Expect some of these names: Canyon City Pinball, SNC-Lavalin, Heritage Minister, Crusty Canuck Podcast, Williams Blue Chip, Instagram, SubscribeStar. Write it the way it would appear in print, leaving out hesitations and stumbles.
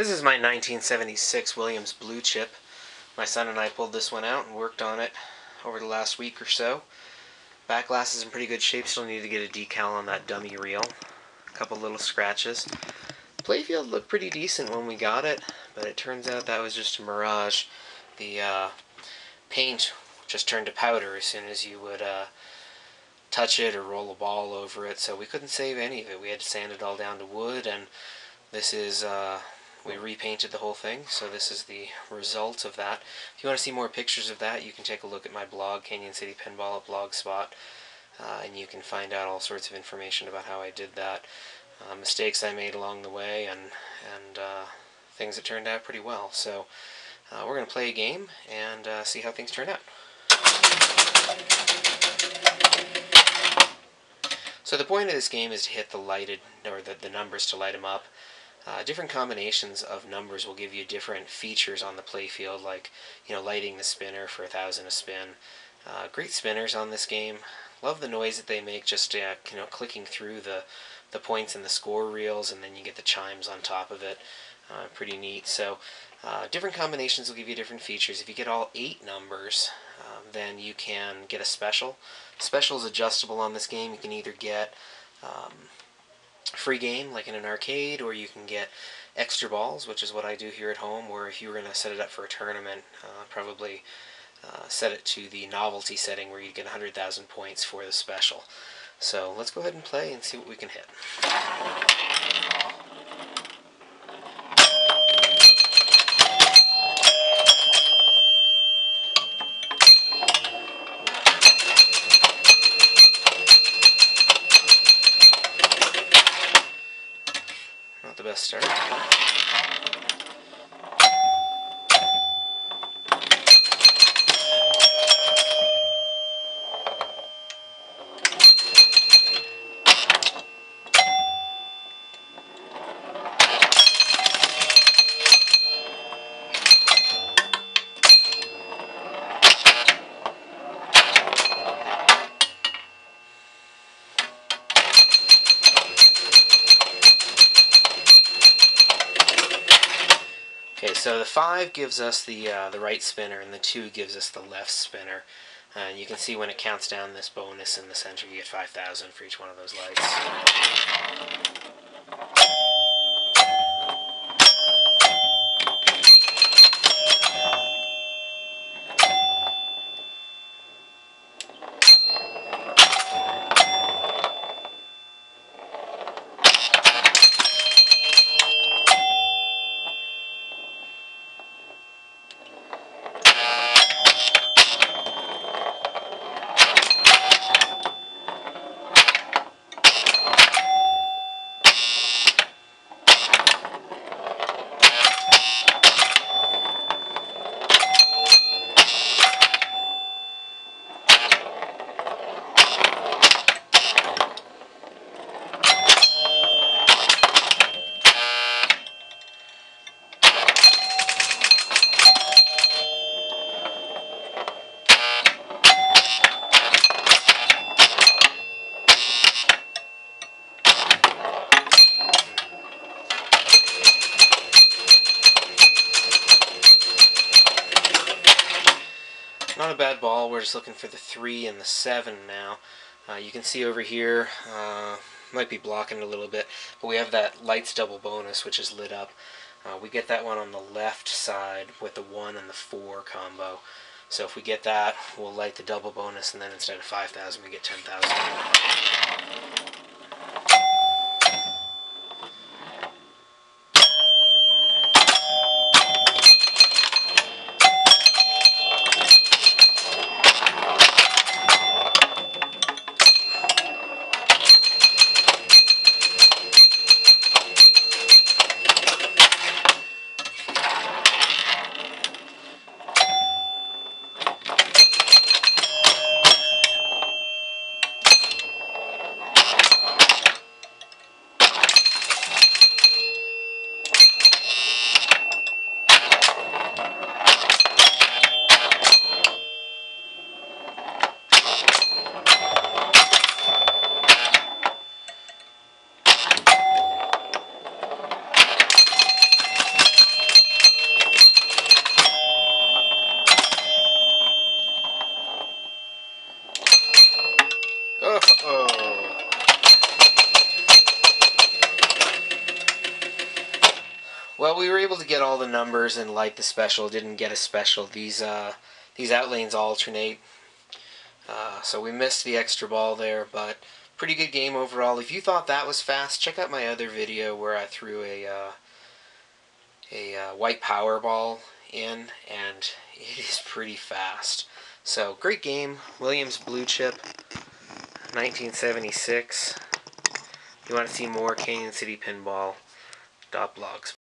This is my 1976 Williams Blue Chip. My son and I pulled this one out and worked on it over the last week or so. Back glass is in pretty good shape, still need to get a decal on that dummy reel. A couple little scratches. Playfield looked pretty decent when we got it, but it turns out that was just a mirage. The paint just turned to powder as soon as you would touch it or roll a ball over it, so we couldn't save any of it. We had to sand it all down to wood, and this is... we repainted the whole thing, so this is the result of that. If you want to see more pictures of that, you can take a look at my blog, Canyon City Pinball at Blogspot, and you can find out all sorts of information about how I did that, mistakes I made along the way, and things that turned out pretty well. So we're going to play a game and see how things turn out. So the point of this game is to hit the lighted, or the numbers, to light them up. Different combinations of numbers will give you different features on the playfield, like, you know, lighting the spinner for 1,000 a spin. Great spinners on this game. Love the noise that they make, just you know, clicking through the points and the score reels, and then you get the chimes on top of it. Pretty neat. So different combinations will give you different features. If you get all 8 numbers, then you can get a special. Special is adjustable on this game. You can either get free game, like in an arcade, or you can get extra balls, which is what I do here at home, or if you were going to set it up for a tournament, probably set it to the novelty setting where you get 100,000 points for the special. So let's go ahead and play and see what we can hit. The best start. Okay, so the 5 gives us the right spinner, and the 2 gives us the left spinner. And you can see when it counts down this bonus in the center, you get 5,000 for each one of those lights. Not a bad ball. We're just looking for the 3 and the 7 now. You can see over here, might be blocking it a little bit, but we have that lights double bonus, which is lit up. We get that one on the left side with the 1 and the 4 combo. So if we get that, we'll light the double bonus, and then instead of 5,000, we get 10,000. Well, we were able to get all the numbers and like the special. Didn't get a special. These out lanes alternate. So we missed the extra ball there, but pretty good game overall. If you thought that was fast, check out my other video where I threw a white Powerball in, and it is pretty fast. So great game, Williams Blue Chip, 1976. If you want to see more, Canyon City Pinball.